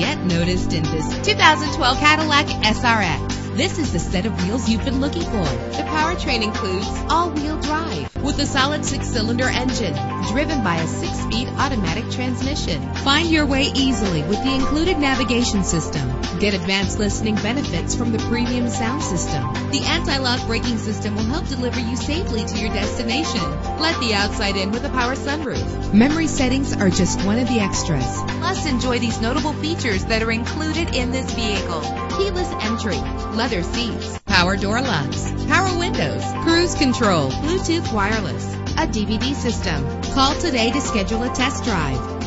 Get noticed in this 2012 Cadillac SRX. This is the set of wheels you've been looking for. The powertrain includes all-wheel drive with a solid six-cylinder engine driven by a six-speed automatic transmission. Find your way easily with the included navigation system. Get advanced listening benefits from the premium sound system. The anti-lock braking system will help deliver you safely to your destination. Let the outside in with a power sunroof. Memory settings are just one of the extras. Plus, enjoy these notable features that are included in this vehicle: keyless entry, leather seats, power door locks, power windows, cruise control, Bluetooth wireless, a DVD system. Call today to schedule a test drive.